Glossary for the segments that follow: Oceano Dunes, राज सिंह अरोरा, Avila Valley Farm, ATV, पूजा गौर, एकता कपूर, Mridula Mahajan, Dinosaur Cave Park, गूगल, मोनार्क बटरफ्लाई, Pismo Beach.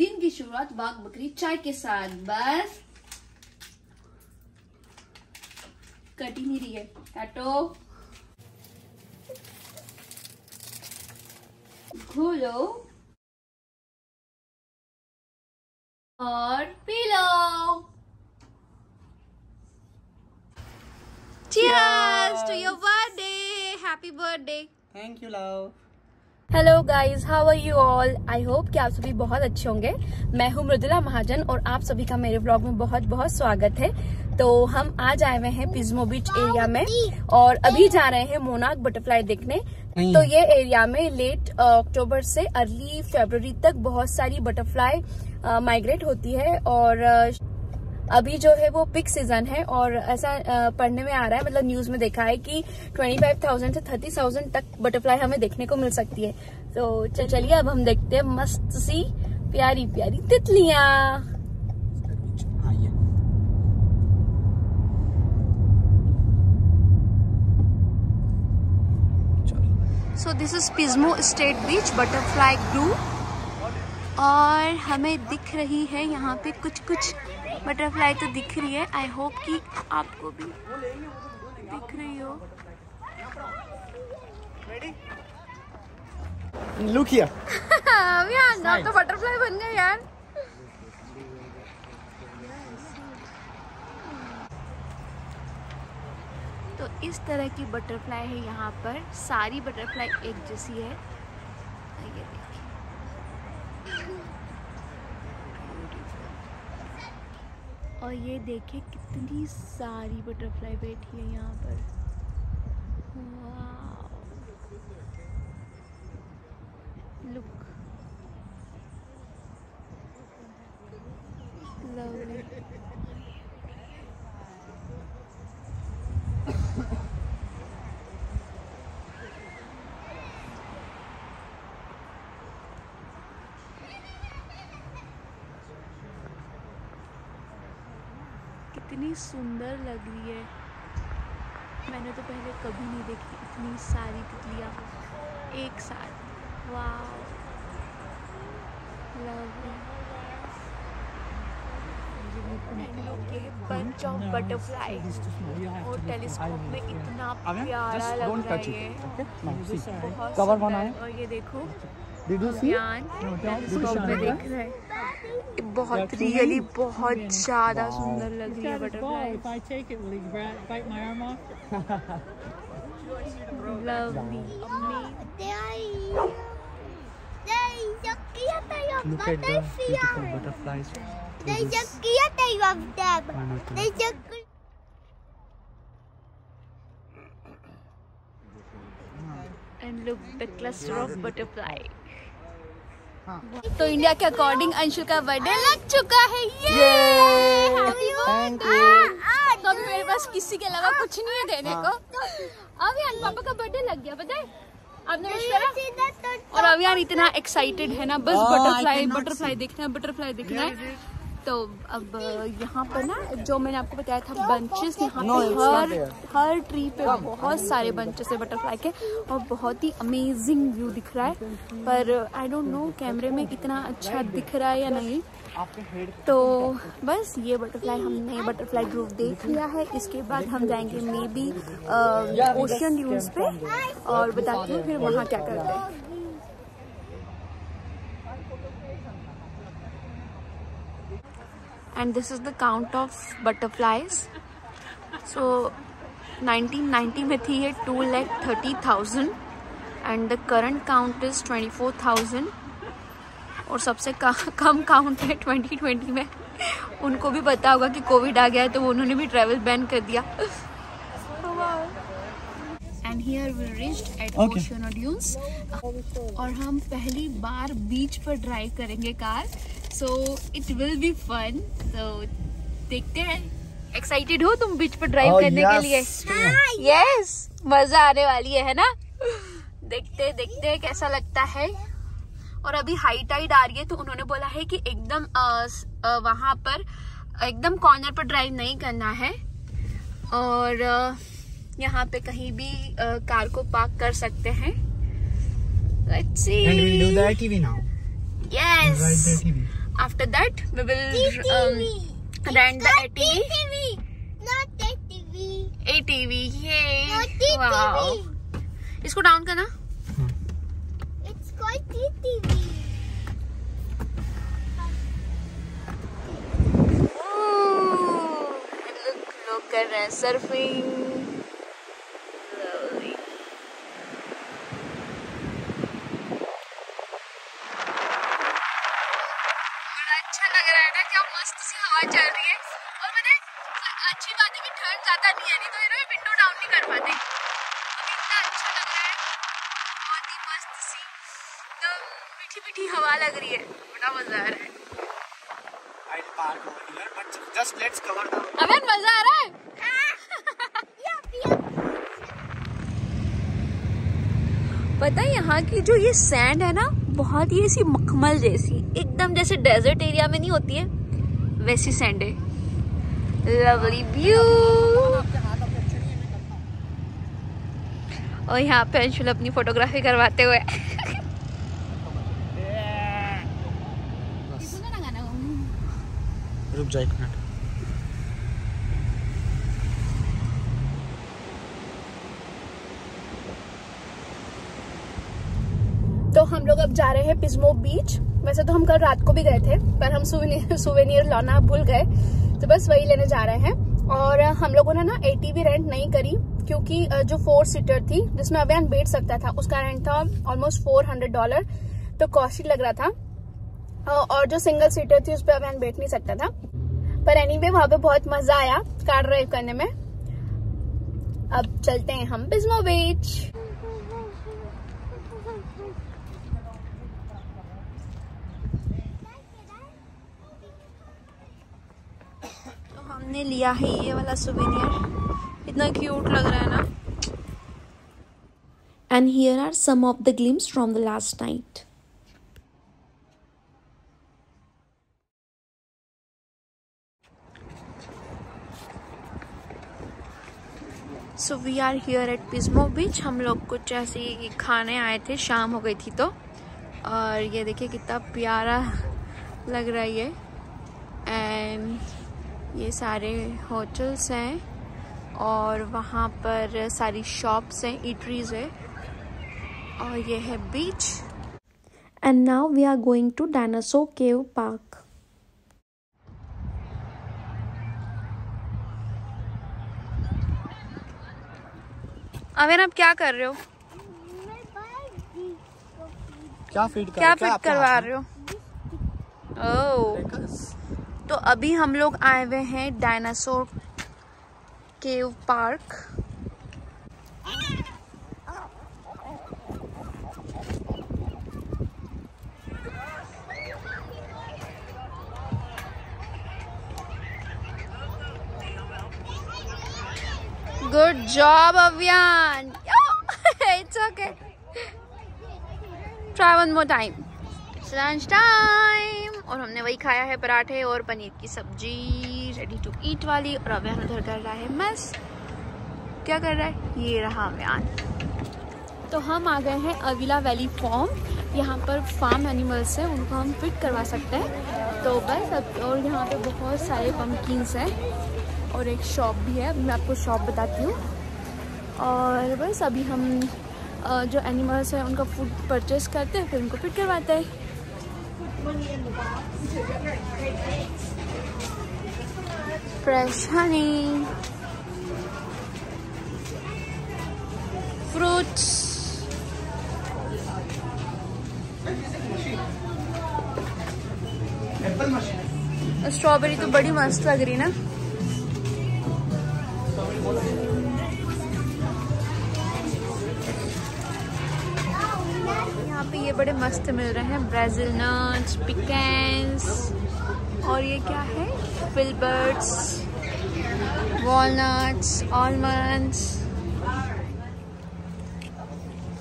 दिन की शुरुआत वाघ बकरी चाय के साथ। बस कट ही नहीं रही है, काटो, घोलो और पी लो। Cheers to your birthday! Happy birthday! Thank you, love. Hello guys, how are you all? I hope कि आप सभी बहुत अच्छे होंगे। मैं हूँ मृदुला महाजन और आप सभी का मेरे ब्लॉग में बहुत बहुत स्वागत है। तो हम आज आए हुए हैं पिस्मो बीच एरिया में और अभी जा रहे हैं मोनार्क बटरफ्लाई देखने। तो ये एरिया में लेट अक्टूबर से अर्ली फरवरी तक बहुत सारी बटरफ्लाई माइग्रेट होती है और अभी जो है वो पिक सीजन है। और ऐसा पढ़ने में आ रहा है, मतलब न्यूज़ में देखा है कि 25,000 से 30,000 तक बटरफ्लाई हमें देखने को मिल सकती है। तो चलिए अब हम देखते हैं मस्त सी प्यारी प्यारी तितलियाँ। So this is Pismo state beach butterfly group और हमें दिख रही है यहाँ पे कुछ कुछ बटरफ्लाई तो दिख रही है। आई होप कि आपको भी दिख रही हो। लुक हियर यार, तो बटरफ्लाई बन गए यार। तो इस तरह की बटरफ्लाई है यहाँ पर, सारी बटरफ्लाई एक जैसी है। ये देखिए और ये देखिए कितनी सारी बटरफ्लाई बैठी है यहाँ पर। वाह लुक लवली। इतनी सुंदर लग रही है, मैंने तो पहले कभी नहीं देखी इतनी सारी तितलियाँ एक साथ। वाह लवली। बंच ऑफ बटरफ्लाई और टेलीस्कोप में इतना प्यारा लग रहा है, बहुत सुंदर है। और ये देखो देख रहे हैं, बहुत रियली बहुत ज्यादा सुंदर लग रही है butterfly. And look the cluster of butterfly. तो इंडिया के अकॉर्डिंग अंशु का बर्थडे लग चुका है। तो अभी मेरे पास किसी के अलावा कुछ नहीं है देने को। अब यार पापा का बर्थडे लग गया, पता है आपने विश करा। और अब यार इतना एक्साइटेड है ना, बस बटरफ्लाई बटरफ्लाई देखना है, बटरफ्लाई देखना है। तो अब यहाँ पर ना जो मैंने आपको बताया था बंचेस, यहाँ पर हर ट्री पे बहुत सारे बंचेस है बटरफ्लाई के और बहुत ही अमेजिंग व्यू दिख रहा है। पर आई डोंट नो कैमरे में कितना अच्छा दिख रहा है या नहीं। तो बस ये बटरफ्लाई हमने बटरफ्लाई ग्रुप देख लिया है। इसके बाद हम जाएंगे मे बी ओशियन व्यूज पे और बताते हैं फिर वहाँ क्या करते हैं। And this is the count of butterflies. So 1990 में थी ये 2,30,000 and the current count is 24,000 और सबसे कम काउंट है 2020 में। उनको भी पता होगा कि कोविड आ गया है तो उन्होंने भी ट्रैवल बैन कर दिया। And here we reached at Ocean Dunes और हम पहली बार बीच पर ड्राइव करेंगे car. So it will be fun. So देखते हैं, एक्साइटेड हो तुम बीच पर ड्राइव करने के लिए? Yes, मजा आने वाली है ना। देखते कैसा लगता है। और अभी हाई टाइड आ रही है तो उन्होंने बोला है कि एकदम वहाँ पर एकदम कॉर्नर पर ड्राइव नहीं करना है और यहाँ पे कहीं भी कार को पार्क कर सकते हैं। Let's see. And we'll do that TV now. Yes. After that, we will rent the ATV. ATV, yay! Wow. इसको डाउन करना. It's called ATV. Look at her surfing. पता है यहाँ की जो ये सैंड है ना, बहुत ही ऐसी मखमल जैसी, एकदम जैसे डेजर्ट एरिया में नहीं होती है वैसी सैंड है. Lovely view. और यहाँ पे अंशुल अपनी फोटोग्राफी करवाते हुए रुक जा एक मिनट. तो हम लोग अब जा रहे हैं पिस्मो बीच. वैसे तो हम कल रात को भी गए थे, पर हम सुवेनियर लाना भूल गए, तो बस वही लेने जा रहे हैं. और हम लोगों ने ना एटीवी रेंट नहीं करी, क्योंकि जो 4 सीटर थी जिसमें अभियान बैठ सकता था, उसका रेंट था ऑलमोस्ट $400, तो कॉस्टली लग रहा था. और जो सिंगल सीटर थी उस पर अभियान बैठ नहीं सकता था. पर एनीवे वहाँ पे बहुत मजा आया कार ड्राइव करने में. अब चलते हैं हम पिस्मो बीच. ने लिया है ये वाला सुवेनियर, इतना क्यूट लग रहा है ना. And here are some of the glimpse from the last night. So we are here at Pismo बीच. हम लोग कुछ ऐसे ही खाने आए थे, शाम हो गई थी तो. और ये देखिए कितना प्यारा लग रहा है ये. एंड ये सारे होटल्स हैं और वहाँ पर सारी शॉप्स हैं, ईटरीज है. और ये है beach. And now we are going to dinosaur cave park. अवेन आप क्या कर रहे हो? क्या फीड करवा रहे हो? ओह, तो अभी हम लोग आए हुए हैं dinosaur cave park. Good job Abhiyan. It's okay. Try one more time. Lunch time और हमने वही खाया है, पराठे और पनीर की सब्जी रेडी टू ईट वाली. और अव्यान उधर कर रहा है मस्त. क्या कर रहा है? ये रहा अव्यान. तो हम आ गए हैं अविला वैली फार्म. यहाँ पर फार्म एनिमल्स हैं, उनको हम फिट करवा सकते हैं. तो बस अब, और यहाँ पे बहुत सारे पम्पकिन्स हैं और एक शॉप भी है, मैं आपको शॉप बताती हूँ. और बस अभी हम जो एनिमल्स हैं उनका फूड परचेस करते हैं, फिर उनको फिट करवाते हैं. फ्रेश हनी, फ्रूट्स, स्ट्रॉबेरी तो बड़ी मस्त लग रही ना. यहाँ पे ये बड़े मस्त मिल रहे हैं, ब्राज़ील नट्स, पिकेंस. और ये क्या है? Filberts, walnuts, almonds.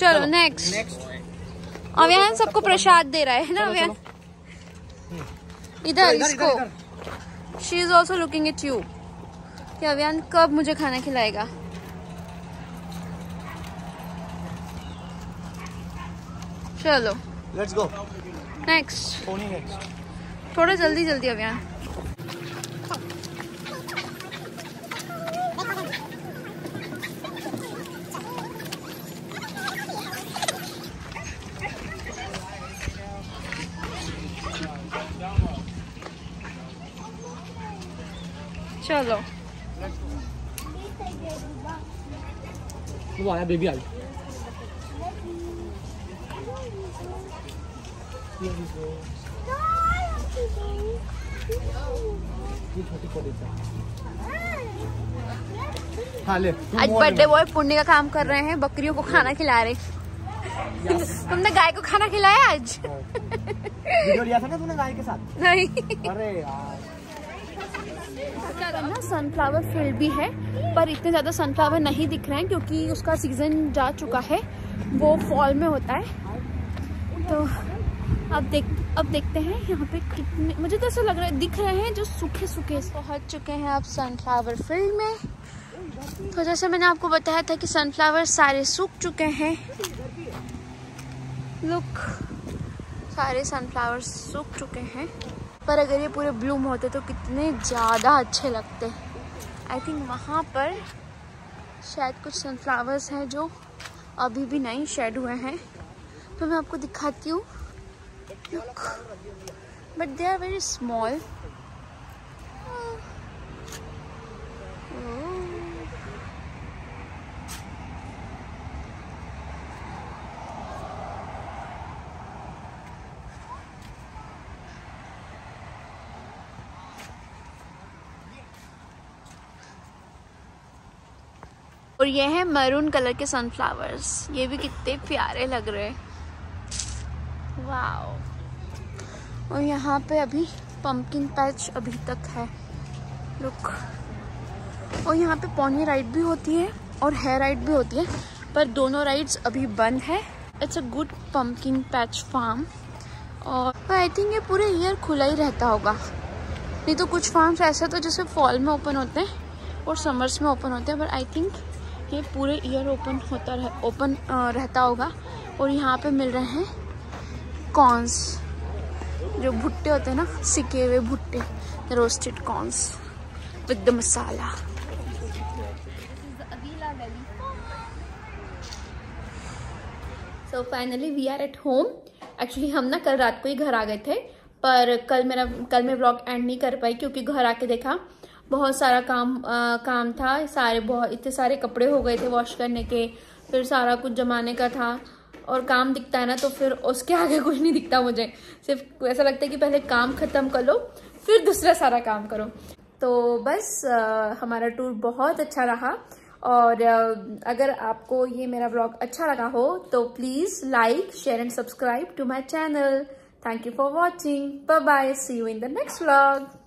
चलो नेक्स्ट. अव्यान सबको प्रसाद दे रहा है ना. अव्यान इधर इसको. She is also looking at you कि अव्यान कब मुझे खाना खिलाएगा. चलो लेट्स गो नेक्स्ट. थोड़ा जल्दी जल्दी अब यहाँ। चलो वो आया बेबी, आया आज बर्थडे बॉय पुण्य का काम कर रहे हैं, बकरियों को खाना खिला रहे। तुमने गाय को खाना खिलाया आज? वीडियो लिया था ना तूने गाय के साथ? नहीं। अरे यार सनफ्लावर फील्ड भी है, पर इतने ज्यादा सनफ्लावर नहीं दिख रहे हैं क्योंकि उसका सीजन जा चुका है, वो फॉल में होता है। तो अब देखते हैं यहाँ पे कितने, मुझे तो ऐसा लग रहा है दिख रहे हैं जो सूखे सूखे। पहुँच चुके हैं आप सनफ्लावर फील्ड में। तो जैसे मैंने आपको बताया था कि सनफ्लावर सारे सूख चुके हैं। लुक, सारे सनफ्लावर सूख चुके हैं, पर अगर ये पूरे ब्लूम होते तो कितने ज़्यादा अच्छे लगते। आई थिंक वहाँ पर शायद कुछ सनफ्लावर्स हैं जो अभी भी नहीं शेड हुए हैं, तो मैं आपको दिखाती हूँ। But they are very small. और ये है मैरून कलर के सनफ्लावर्स, ये भी कितने प्यारे लग रहे हैं। वाह। और यहाँ पे अभी पंपकिन पैच अभी तक है। लुक। और यहाँ पे पोनी राइड भी होती है और हेयर राइड भी होती है, पर दोनों राइड्स अभी बंद है। It's a good pumpkin patch farm. और आई थिंक ये पूरे ईयर खुला ही रहता होगा, नहीं तो कुछ फार्म्स ऐसे तो जैसे फॉल में ओपन होते हैं और समर्स में ओपन होते हैं, बट आई थिंक ये पूरे ईयर ओपन रहता होगा। और यहाँ पे मिल रहे हैं कॉर्न्स, जो भुट्टे होते हैं ना, सिके हुए भुट्टे, roasted corns with the masala. So finally we are at home. Actually हम ना कल रात को ही घर आ गए थे, पर कल मैं व्लॉग एंड नहीं कर पाई क्योंकि घर आके देखा बहुत सारा काम था। इतने सारे कपड़े हो गए थे वॉश करने के, फिर सारा कुछ जमाने का था। और काम दिखता है ना, तो फिर उसके आगे कुछ नहीं दिखता मुझे। सिर्फ ऐसा लगता है कि पहले काम ख़त्म कर लो, फिर दूसरा सारा काम करो। तो बस हमारा टूर बहुत अच्छा रहा। और अगर आपको ये मेरा ब्लॉग अच्छा लगा हो तो please like, share and subscribe to my channel. Thank you for watching. Bye bye. See you in the next vlog.